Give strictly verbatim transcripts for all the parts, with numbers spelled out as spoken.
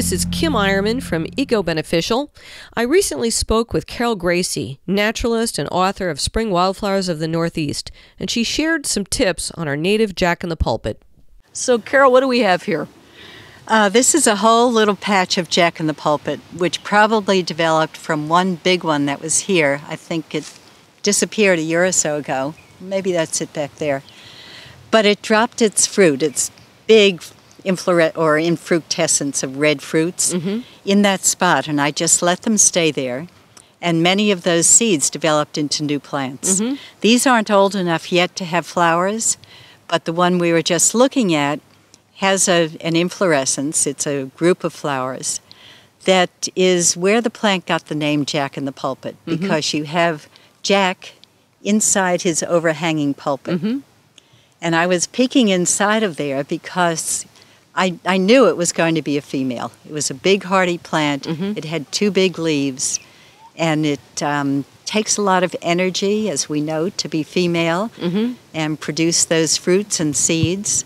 This is Kim Eierman from EcoBeneficial. I recently spoke with Carol Gracie, naturalist and author of Spring Wildflowers of the Northeast, and she shared some tips on our native jack-in-the-pulpit. So, Carol, what do we have here? Uh, this is a whole little patch of jack-in-the-pulpit, which probably developed from one big one that was here. I think it disappeared a year or so ago. Maybe that's it back there. But it dropped its fruit, its big inflorescence or infructescence of red fruits, mm-hmm. in that spot, and I just let them stay there. And many of those seeds developed into new plants. Mm-hmm. These aren't old enough yet to have flowers, but the one we were just looking at has a, an inflorescence. It's a group of flowers. That is where the plant got the name Jack-in-the-Pulpit, mm-hmm. because you have Jack inside his overhanging pulpit. Mm-hmm. And I was peeking inside of there because I, I knew it was going to be a female. It was a big, hardy plant. Mm-hmm. It had two big leaves. And it um, takes a lot of energy, as we know, to be female, mm-hmm. and produce those fruits and seeds.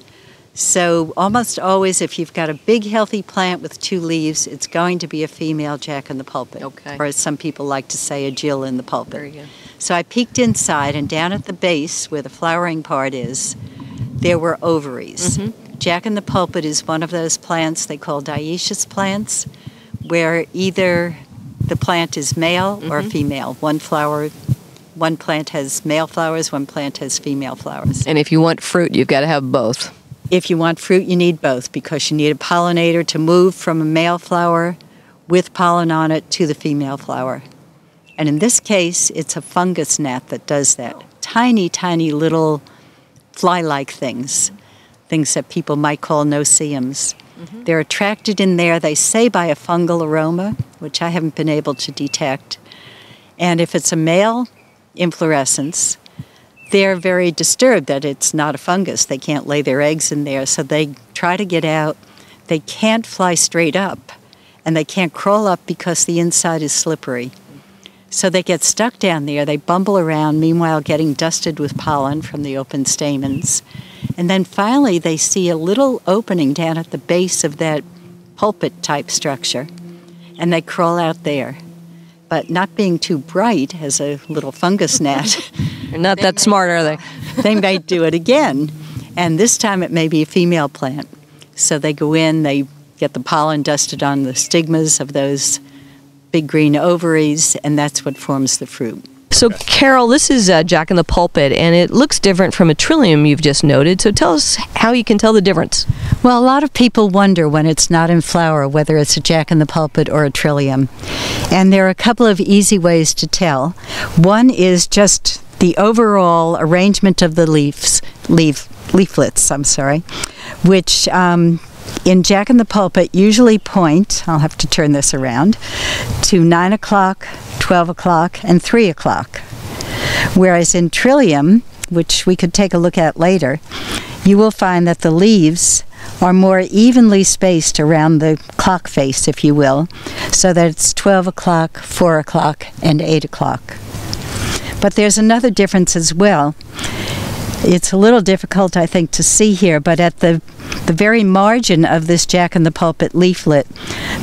So almost always, if you've got a big, healthy plant with two leaves, it's going to be a female jack-in-the-pulpit. Okay. Or as some people like to say, a Jill in the pulpit. Very good. So I peeked inside, and down at the base, where the flowering part is, there were ovaries. Mm-hmm. Jack-in-the-pulpit is one of those plants they call dioecious plants, where either the plant is male mm-hmm. or female. One flower, one plant has male flowers, one plant has female flowers. And if you want fruit, you've got to have both. If you want fruit, you need both, because you need a pollinator to move from a male flower with pollen on it to the female flower. And in this case, it's a fungus gnat that does that. Tiny, tiny little fly-like things, things that people might call noceums. Mm-hmm. They're attracted in there, they say, by a fungal aroma, which I haven't been able to detect. And if it's a male inflorescence, they're very disturbed that it's not a fungus. They can't lay their eggs in there, so they try to get out. They can't fly straight up, and they can't crawl up because the inside is slippery. So they get stuck down there. They bumble around, meanwhile getting dusted with pollen from the open stamens. And then finally they see a little opening down at the base of that pulpit-type structure, and they crawl out there. But not being too bright as a little fungus gnat. They're not that smart, are they? They may do it again, and this time it may be a female plant. So they go in, they get the pollen dusted on the stigmas of those big green ovaries, and that's what forms the fruit. So, Carol, this is uh, Jack-in-the-Pulpit, and it looks different from a trillium you've just noted, so tell us how you can tell the difference. Well, a lot of people wonder when it's not in flower whether it's a Jack-in-the-Pulpit or a trillium, and there are a couple of easy ways to tell. One is just the overall arrangement of the leaves, leaf, leaflets, I'm sorry, which um, in Jack-in-the-Pulpit usually point, I'll have to turn this around, to nine o'clock, twelve o'clock, and three o'clock. Whereas in trillium, which we could take a look at later, you will find that the leaves are more evenly spaced around the clock face, if you will, so that it's twelve o'clock, four o'clock, and eight o'clock. But there's another difference as well. It's a little difficult, I think, to see here, but at the, the very margin of this Jack-in-the-Pulpit leaflet,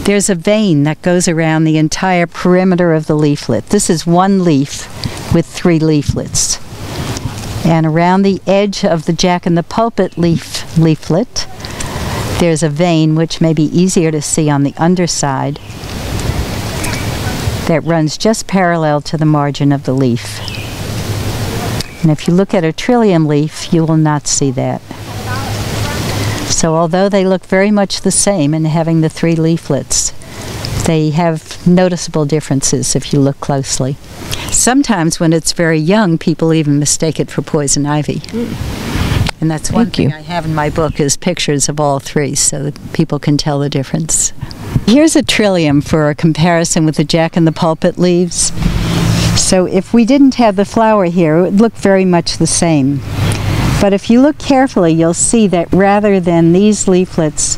there's a vein that goes around the entire perimeter of the leaflet. This is one leaf with three leaflets. And around the edge of the Jack-in-the-Pulpit leaf leaflet, there's a vein, which may be easier to see on the underside, that runs just parallel to the margin of the leaf. And if you look at a trillium leaf, you will not see that. So although they look very much the same in having the three leaflets, they have noticeable differences if you look closely. Sometimes when it's very young, people even mistake it for poison ivy. Mm. And that's one Thank thing you. I have in my book is pictures of all three so that people can tell the difference. Here's a trillium for a comparison with the Jack-in-the-Pulpit leaves. So if we didn't have the flower here, it would look very much the same. But if you look carefully, you'll see that rather than these leaflets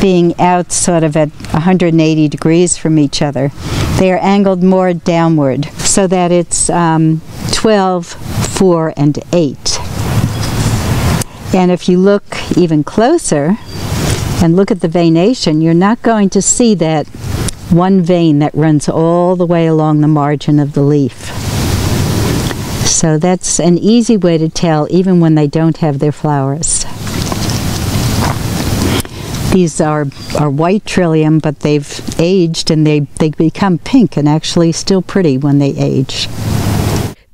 being out sort of at one hundred eighty degrees from each other, they are angled more downward, so that it's um, twelve, four, and eight. And if you look even closer, and look at the veination, you're not going to see that one vein that runs all the way along the margin of the leaf. So that's an easy way to tell even when they don't have their flowers. These are, are white trillium, but they've aged and they, they become pink and actually still pretty when they age.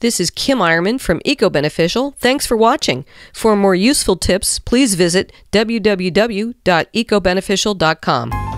This is Kim Eierman from EcoBeneficial. Thanks for watching. For more useful tips, please visit w w w dot ecobeneficial dot com.